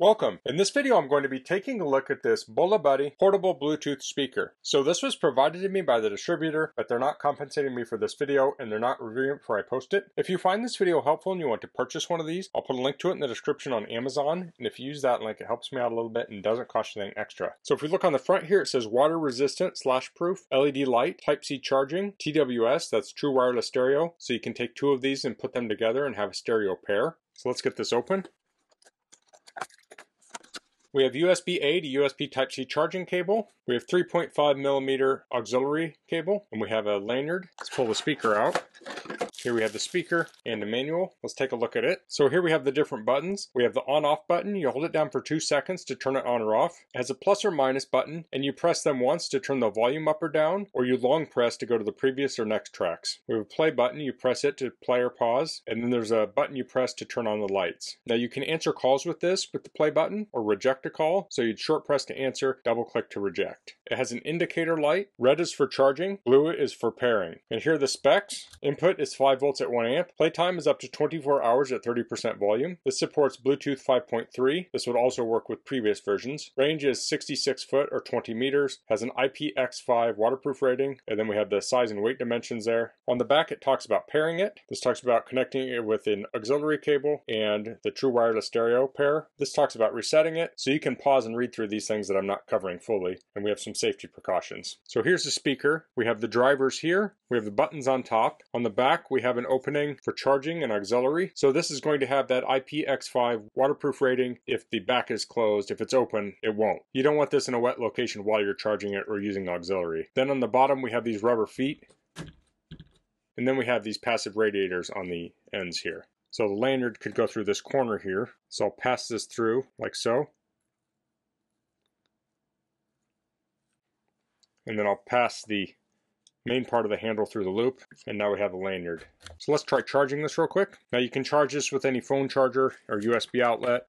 Welcome. In this video I'm going to be taking a look at this BolaButty portable Bluetooth speaker. So this was provided to me by the distributor, but they're not compensating me for this video and they're not reviewing it before I post it. If you find this video helpful and you want to purchase one of these, I'll put a link to it in the description on Amazon, and if you use that link it helps me out a little bit and doesn't cost you anything extra. So if we look on the front here, it says water resistant, slash proof, LED light, type C charging, TWS, that's true wireless stereo, so you can take two of these and put them together and have a stereo pair. So let's get this open. We have USB-A to USB Type-C charging cable. We have 3.5mm auxiliary cable, and we have a lanyard. Let's pull the speaker out. Here we have the speaker and the manual. Let's take a look at it. So here we have the different buttons. We have the on-off button. You hold it down for 2 seconds to turn it on or off. It has a plus or minus button, and you press them once to turn the volume up or down, or you long press to go to the previous or next tracks. We have a play button. You press it to play or pause, and then there's a button you press to turn on the lights. Now you can answer calls with this, with the play button, or reject a call. So you'd short press to answer, double click to reject. It has an indicator light. Red is for charging, blue is for pairing. And here are the specs. Input is 5 volts at 1 amp. Playtime is up to 24 hours at 30% volume. This supports Bluetooth 5.3. This would also work with previous versions. Range is 66 foot or 20 meters. Has an IPX5 waterproof rating. And then we have the size and weight dimensions there. On the back, it talks about pairing it. This talks about connecting it with an auxiliary cable and the true wireless stereo pair. This talks about resetting it. So you can pause and read through these things that I'm not covering fully. And we have some safety precautions. So here's the speaker. We have the drivers here. We have the buttons on top. On the back, we have an opening for charging and auxiliary. So this is going to have that IPX5 waterproof rating. If the back is closed, if it's open, it won't. You don't want this in a wet location while you're charging it or using auxiliary. Then on the bottom, we have these rubber feet. And then we have these passive radiators on the ends here. So the lanyard could go through this corner here. So I'll pass this through like so. And then I'll pass the main part of the handle through the loop, and now we have a lanyard. So let's try charging this real quick. Now you can charge this with any phone charger or USB outlet.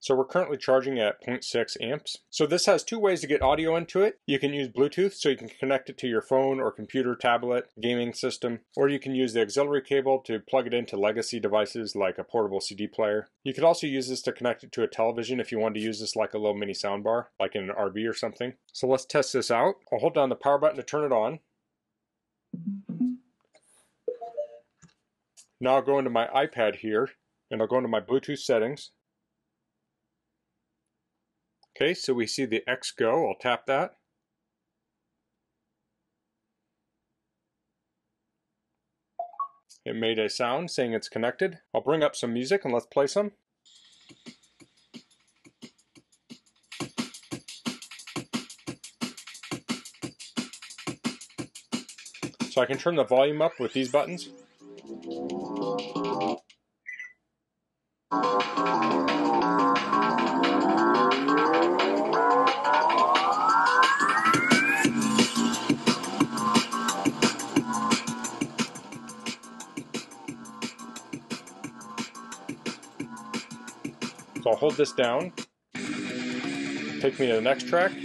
So we're currently charging at 0.6 amps. So this has two ways to get audio into it. You can use Bluetooth, so you can connect it to your phone or computer, tablet, gaming system, or you can use the auxiliary cable to plug it into legacy devices like a portable CD player. You could also use this to connect it to a television if you wanted to use this like a little mini soundbar, like in an RV or something. So let's test this out. I'll hold down the power button to turn it on. Now I'll go into my iPad here, and I'll go into my Bluetooth settings. Okay, so we see the X-Go. I'll tap that. It made a sound saying it's connected. I'll bring up some music and let's play some. So I can turn the volume up with these buttons. So I'll hold this down, take me to the next track. I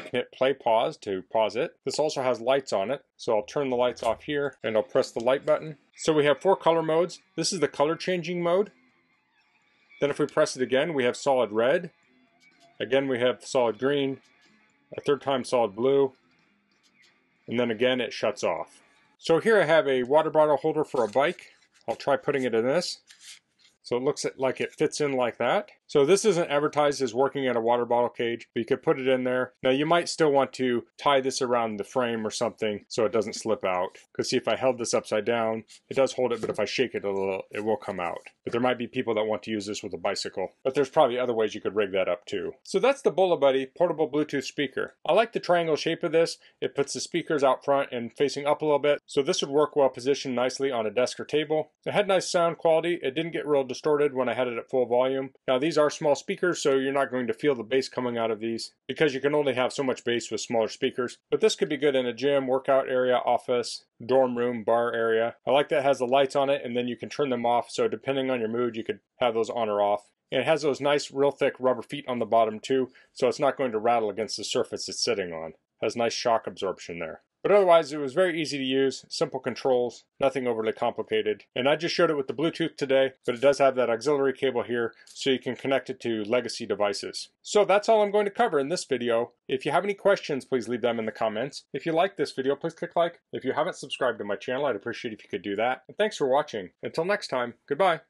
can hit play pause to pause it. This also has lights on it, so I'll turn the lights off here and I'll press the light button. So we have 4 color modes. This is the color changing mode. Then if we press it again, we have solid red. Again, we have solid green. A third time solid blue, and then again it shuts off. So here I have a water bottle holder for a bike. I'll try putting it in this. So it looks like it fits in like that. So this isn't advertised as working at a water bottle cage, but you could put it in there. Now you might still want to tie this around the frame or something so it doesn't slip out. Because see, if I held this upside down, it does hold it, but if I shake it a little, it will come out. But there might be people that want to use this with a bicycle. But there's probably other ways you could rig that up too. So that's the BolaButty portable Bluetooth speaker. I like the triangle shape of this. It puts the speakers out front and facing up a little bit. So this would work well positioned nicely on a desk or table. It had nice sound quality. It didn't get real distorted when I had it at full volume. Now these are small speakers, so you're not going to feel the bass coming out of these because you can only have so much bass with smaller speakers. But this could be good in a gym, workout area, office, dorm room, bar area. I like that it has the lights on it, and then you can turn them off. So depending on your mood, you could have those on or off. And it has those nice real thick rubber feet on the bottom too, so it's not going to rattle against the surface it's sitting on. It has nice shock absorption there. But otherwise, it was very easy to use, simple controls, nothing overly complicated. And I just showed it with the Bluetooth today, but it does have that auxiliary cable here, so you can connect it to legacy devices. So that's all I'm going to cover in this video. If you have any questions, please leave them in the comments. If you like this video, please click like. If you haven't subscribed to my channel, I'd appreciate if you could do that. And thanks for watching. Until next time, goodbye.